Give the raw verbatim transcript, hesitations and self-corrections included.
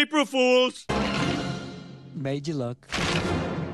April Fools! Made you look.